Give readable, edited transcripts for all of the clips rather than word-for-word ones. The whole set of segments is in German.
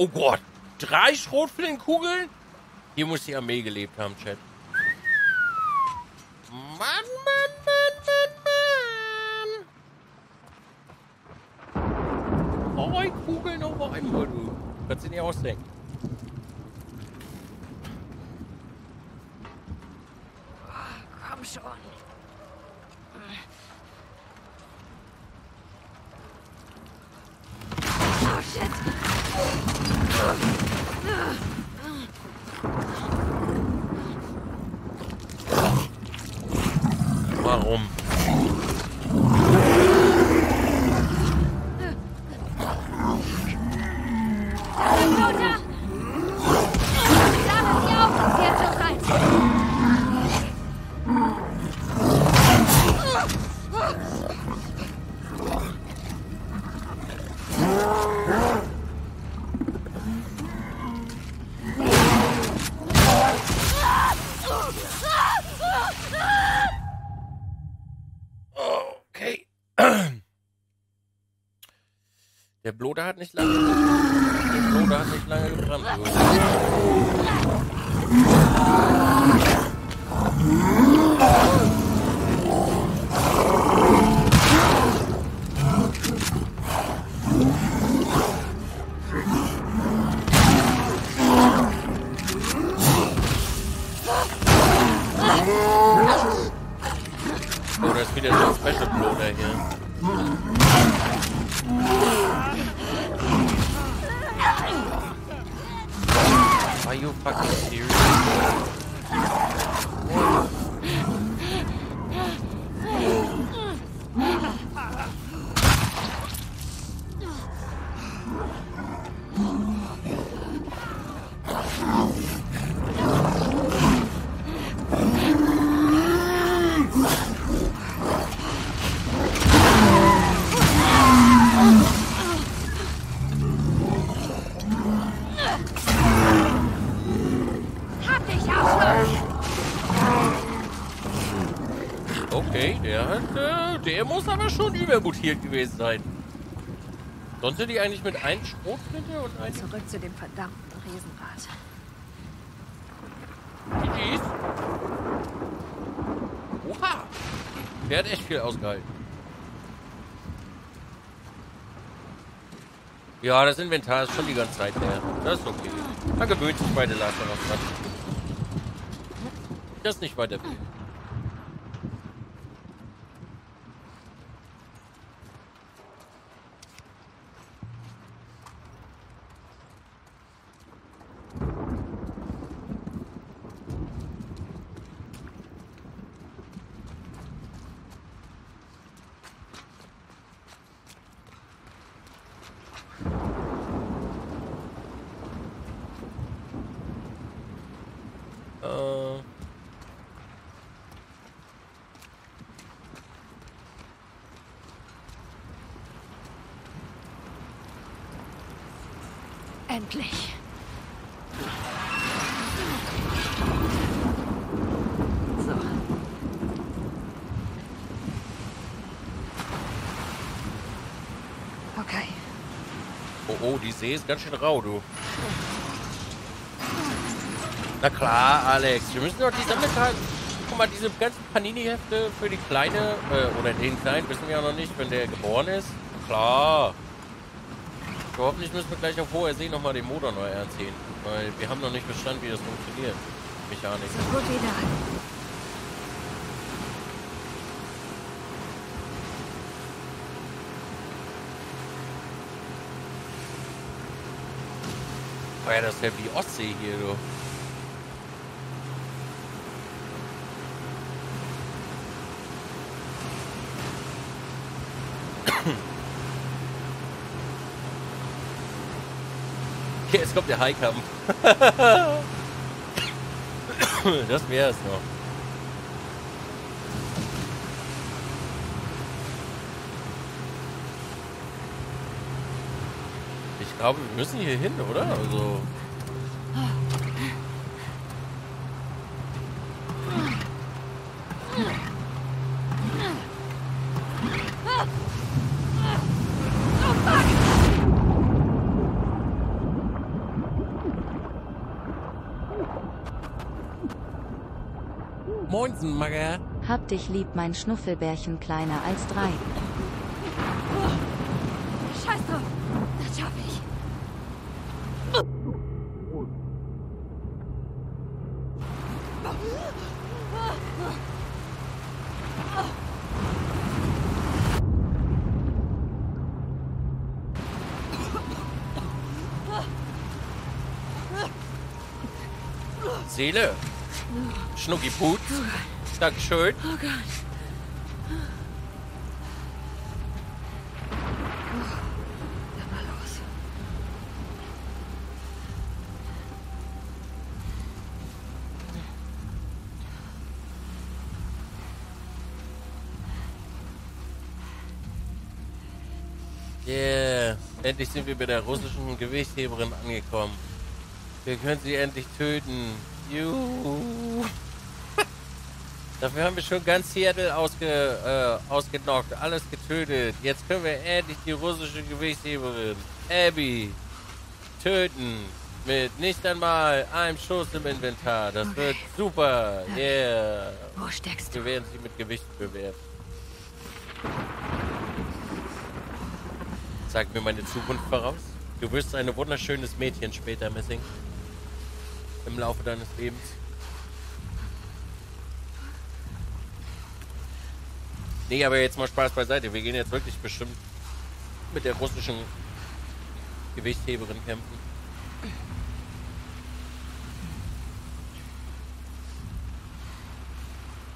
Oh Gott. 3 Schrotflintenkugeln? Hier muss die Armee gelebt haben, Chat. Mann, Mann, Mann, Mann, Mann. 3 Kugeln auf einmal, du. Kannst du nicht ausdenken. Oh, komm schon. Oh, shit. Warum? Bloder hat nicht lange gebrannt. Bloder hat nicht lange gebrannt. Oh, das ist wieder so ein Special Bloder hier. Are you fucking serious? Der muss aber schon übermutiert gewesen sein. Sonst die eigentlich mit einem Schrotflinte und einem... Zurück zu dem verdammten Riesenrad. GG's. Oha. Der hat echt viel ausgehalten. Ja, das Inventar ist schon die ganze Zeit leer. Das ist okay. Da gewöhnt sich beide Laster noch dran. Das ist nicht weiter viel. Endlich. So. Okay. Oh, oh, die See ist ganz schön rau, du. Na klar, Alex. Wir müssen doch die Sammeltage... Guck mal, diese ganzen Panini-Hefte für die Kleine... oder den Kleinen wissen wir ja noch nicht, wenn der geboren ist. Klar. Hoffentlich müssen wir gleich auf hoher See nochmal den Motor neu erziehen, weil wir haben noch nicht verstanden, wie das funktioniert. Mechanik. Gut, oh ja, das ist ja wie Ostsee hier, du. Okay, jetzt kommt der Highkampf. Das wäre es noch. Ich glaube, wir müssen hier hin, oder? Also. Moinsen, Magger. Hab dich lieb, mein Schnuffelbärchen, kleiner als 3. Oh, scheiß drauf, das schaff ich. Seele. Schnuckiputz. Dankeschön. Oh Gott. Dann mal los. Yeah. Endlich sind wir bei der russischen Gewichtheberin angekommen. Wir können sie endlich töten. Juhu. Dafür haben wir schon ganz Seattle ausgenockt, alles getötet. Jetzt können wir endlich die russische Gewichtheberin Abby töten. Mit nicht einmal einem Schuss im Inventar. Das wird super. Yeah. Wo steckst du? Wir werden sie mit Gewicht bewerten. Sag mir meine Zukunft voraus. Du wirst ein wunderschönes Mädchen später, Missing. Im Laufe deines Lebens. Nee, aber jetzt mal Spaß beiseite. Wir gehen jetzt wirklich bestimmt mit der russischen Gewichtheberin kämpfen.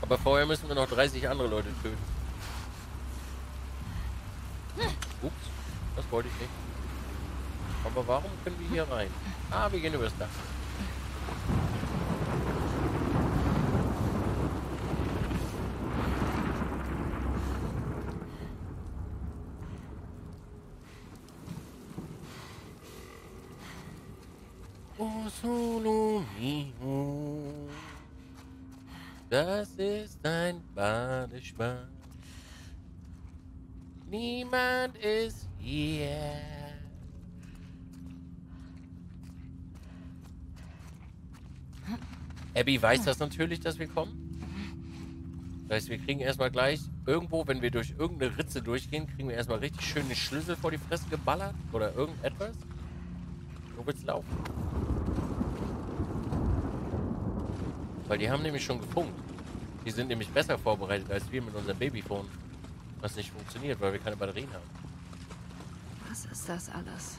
Aber vorher müssen wir noch 30 andere Leute töten. Ups, das wollte ich nicht. Aber warum können wir hier rein? Ah, wir gehen übers Dach. Das ist ein Badeschwamm. Niemand ist hier. Abby weiß das natürlich, dass wir kommen. Das heißt, wir kriegen erstmal gleich irgendwo, wenn wir durch irgendeine Ritze durchgehen, kriegen wir erstmal richtig schöne Schlüssel vor die Fresse geballert oder irgendetwas. Wo wird's laufen? Weil die haben nämlich schon gefunkt. Die sind nämlich besser vorbereitet als wir mit unserem Babyphone. Was nicht funktioniert, weil wir keine Batterien haben. Was ist das alles?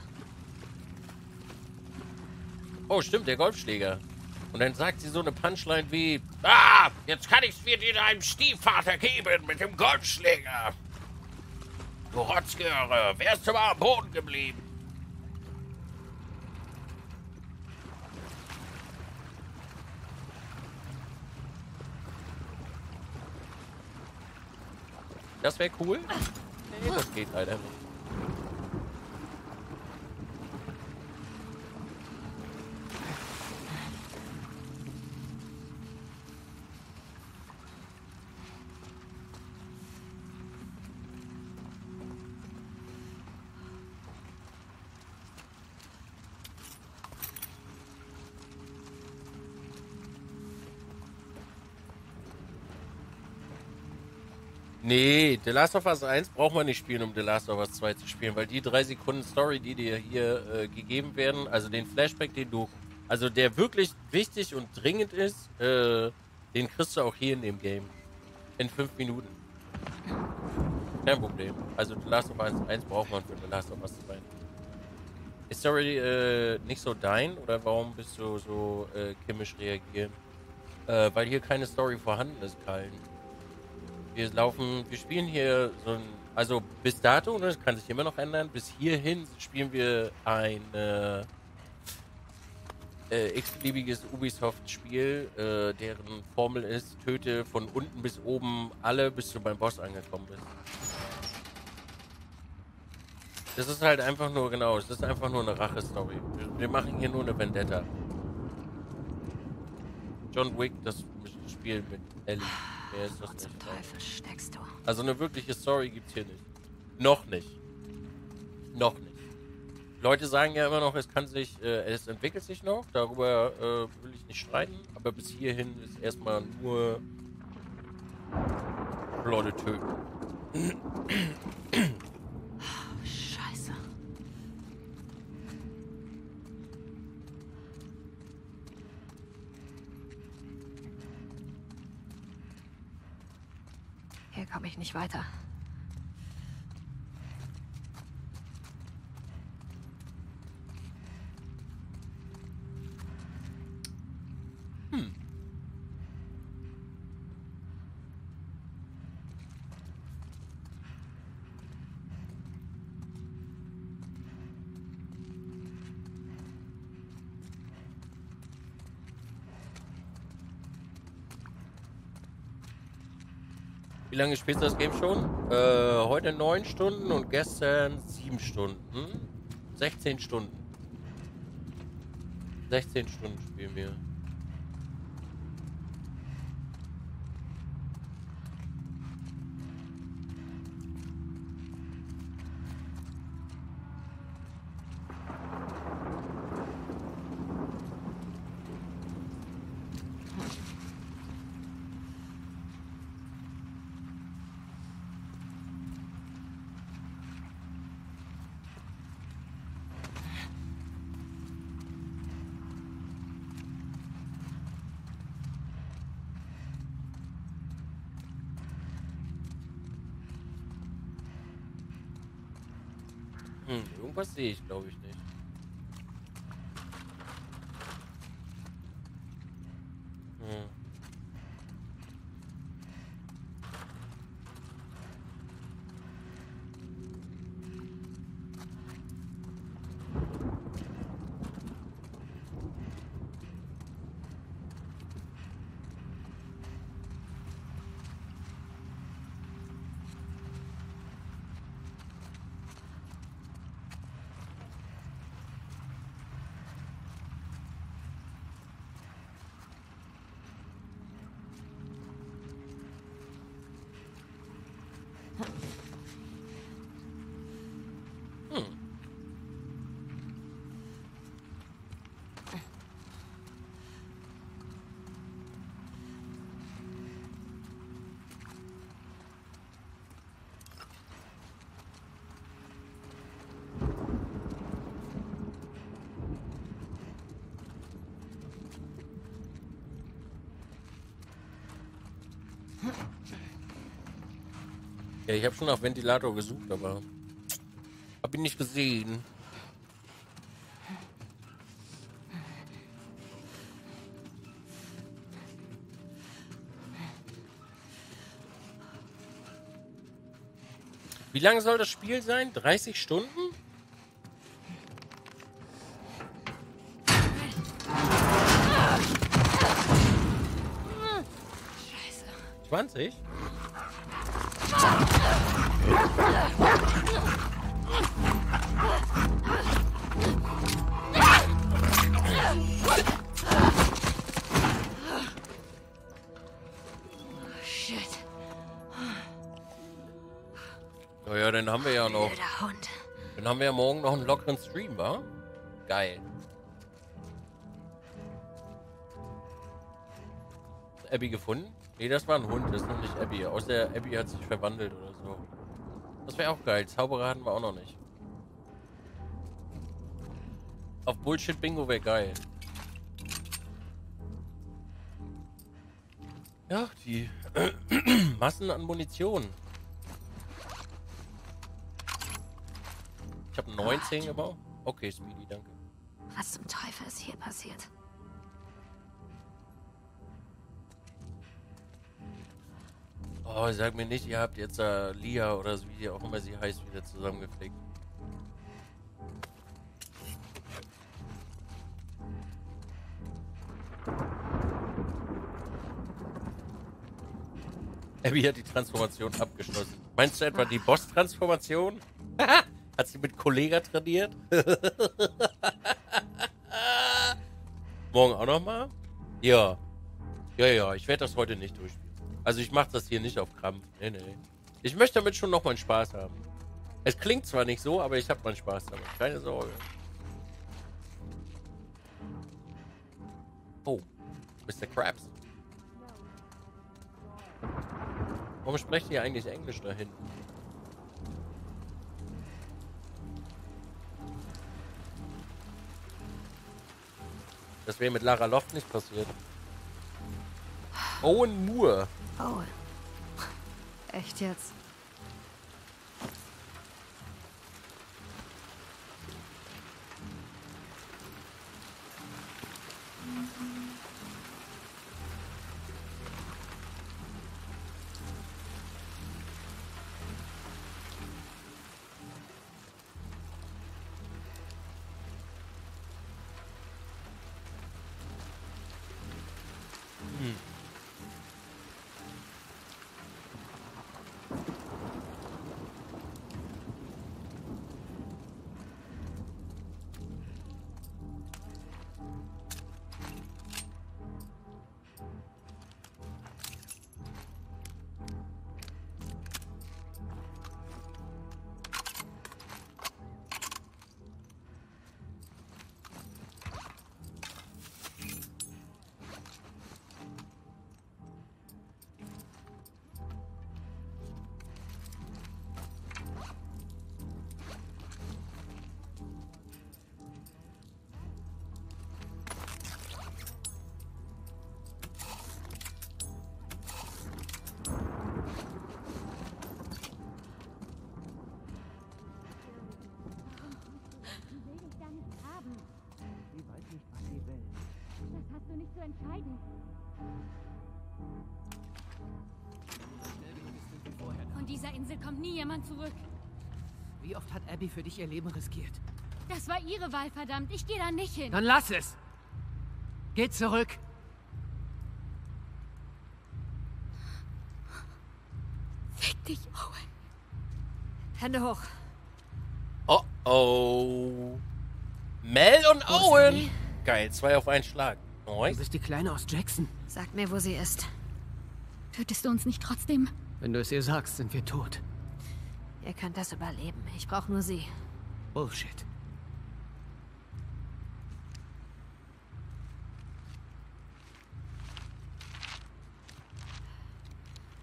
Oh, stimmt, der Golfschläger. Und dann sagt sie so eine Punchline wie: Ah, jetzt kann ich's mir dir deinem Stiefvater geben mit dem Golfschläger. Du Rotzgehöre, wärst du mal am Boden geblieben. Das wäre cool. Nee, das geht leider nicht. Nee, The Last of Us 1 braucht man nicht spielen, um The Last of Us 2 zu spielen, weil die 3 Sekunden Story, die dir hier gegeben werden, also den Flashback, den du, also der wirklich wichtig und dringend ist, den kriegst du auch hier in dem Game. In 5 Minuten. Kein Problem. Also The Last of Us 1 braucht man für The Last of Us 2. Ist Story nicht so dein oder warum bist du so chemisch reagieren? Weil hier keine Story vorhanden ist, Kallen. Wir spielen hier so ein, also bis dato, das kann sich immer noch ändern, bis hierhin spielen wir ein x-beliebiges Ubisoft-Spiel, deren Formel ist, töte von unten bis oben alle, bis du beim Boss angekommen bist. Das ist halt einfach nur, genau, es ist einfach nur eine Rache-Story. Wir machen hier nur eine Vendetta. John Wick, das Spiel mit Ellie. Wer ist das zum Teufel steckst du? Also eine wirkliche Story gibt's hier nicht. Noch nicht. Noch nicht. Leute sagen ja immer noch, es kann sich, es entwickelt sich noch. Darüber will ich nicht streiten. Aber bis hierhin ist erstmal nur Leute töten. Oh, Scheiße. Hier komme ich nicht weiter. Wie lange spielst du das Game schon? Heute 9 Stunden und gestern 7 Stunden. 16 Stunden. 16 Stunden spielen wir. Irgendwas sehe ich, glaube ich, nicht. Ja, ich habe schon nach Ventilator gesucht, aber habe ihn nicht gesehen. Wie lange soll das Spiel sein? 30 Stunden? Scheiße. 20? Naja, dann haben wir ja noch. Dann haben wir ja morgen noch einen lockeren Stream, wa? Geil. Ist Abby gefunden? Nee, das war ein Hund, das ist noch nicht Abby. Außer Abby hat sich verwandelt oder so. Das wäre auch geil. Zauberer hatten wir auch noch nicht. Auf Bullshit Bingo wäre geil. Ja, die Massen an Munition. Ich habe 19 gebaut. Okay, Speedy, danke. Was zum Teufel ist hier passiert? Oh, sag mir nicht, ihr habt jetzt Lia oder so, wie auch immer sie heißt, wieder zusammengepflegt. Abby hat die Transformation abgeschlossen. Meinst du etwa die Boss-Transformation? Hat sie mit Kollegah trainiert? Morgen auch nochmal? Ja. Ja, ja, ich werde das heute nicht durchspielen. Also ich mache das hier nicht auf Krampf. Nee, nee. Ich möchte damit schon noch meinen Spaß haben. Es klingt zwar nicht so, aber ich habe meinen Spaß damit. Keine Sorge. Oh, Mr. Krabs. Warum sprecht ihr eigentlich Englisch dahin? Das wäre mit Lara Loft nicht passiert. Owen Moore. Owen. Echt jetzt? Kommt nie jemand zurück. Wie oft hat Abby für dich ihr Leben riskiert? Das war ihre Wahl, verdammt. Ich gehe da nicht hin. Dann lass es. Geh zurück. Fick dich, Owen. Hände hoch. Oh, oh. Mel und Owen. Abby? Geil, 2 auf 1 Schlag. Moin. Du bist die Kleine aus Jackson. Sag mir, wo sie ist. Tötest du uns nicht trotzdem? Wenn du es ihr sagst, sind wir tot. Ihr könnt das überleben. Ich brauche nur sie. Bullshit.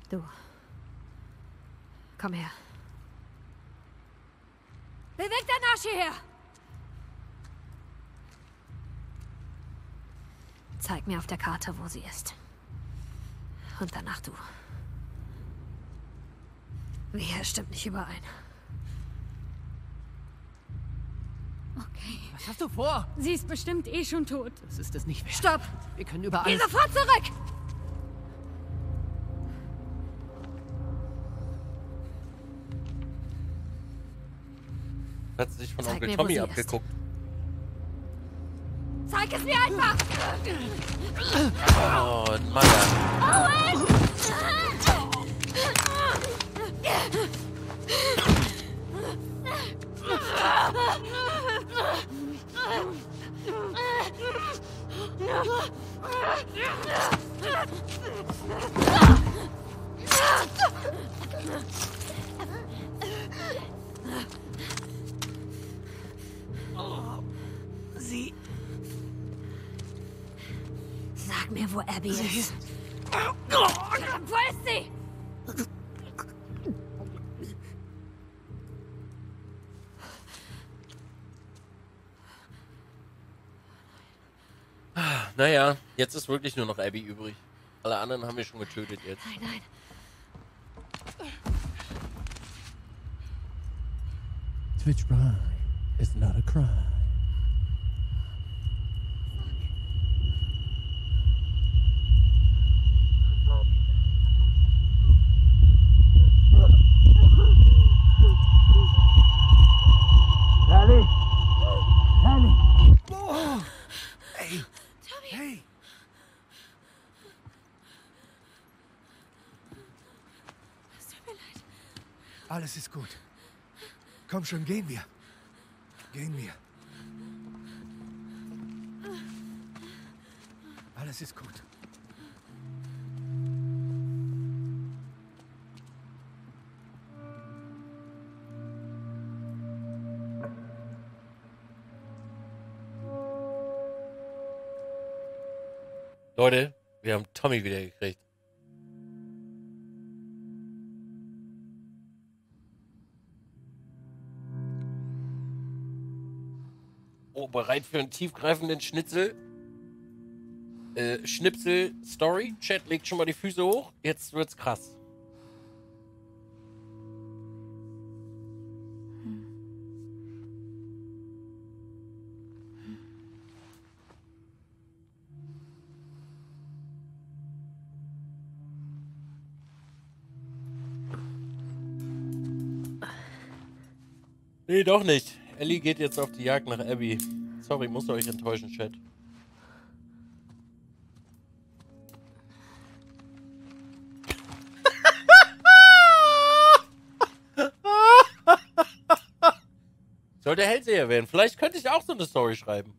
Du. Komm her. Beweg deinen Arsch hierher! Zeig mir auf der Karte, wo sie ist. Und danach du. Hier stimmt nicht überein. Okay. Was hast du vor? Sie ist bestimmt eh schon tot. Das ist es nicht wert. Stopp! Wir können überall... Geh sofort zurück! Hat sie sich von Onkel Tommy abgeguckt. Zeig es mir einfach! Oh, Mann. Owen! Oh, sie. Sag mir, wo Abby ist. Oh, wo ist sie? Naja, jetzt ist wirklich nur noch Abby übrig. Alle anderen haben wir schon getötet jetzt. Nein, nein. Twitch Prime is not a crime. Sally! Sally! Oh. Hey! Hey! Es tut mir leid. Alles ist gut. Komm schon, gehen wir. Gehen wir. Alles ist gut. Leute, wir haben Tommy wieder gekriegt. Oh, bereit für einen tiefgreifenden Schnipsel-Story. Chat legt schon mal die Füße hoch. Jetzt wird's krass. Nee, doch nicht. Ellie geht jetzt auf die Jagd nach Abby. Sorry, muss euch enttäuschen, Chat. Sollte Hellseher werden. Vielleicht könnte ich auch so eine Story schreiben.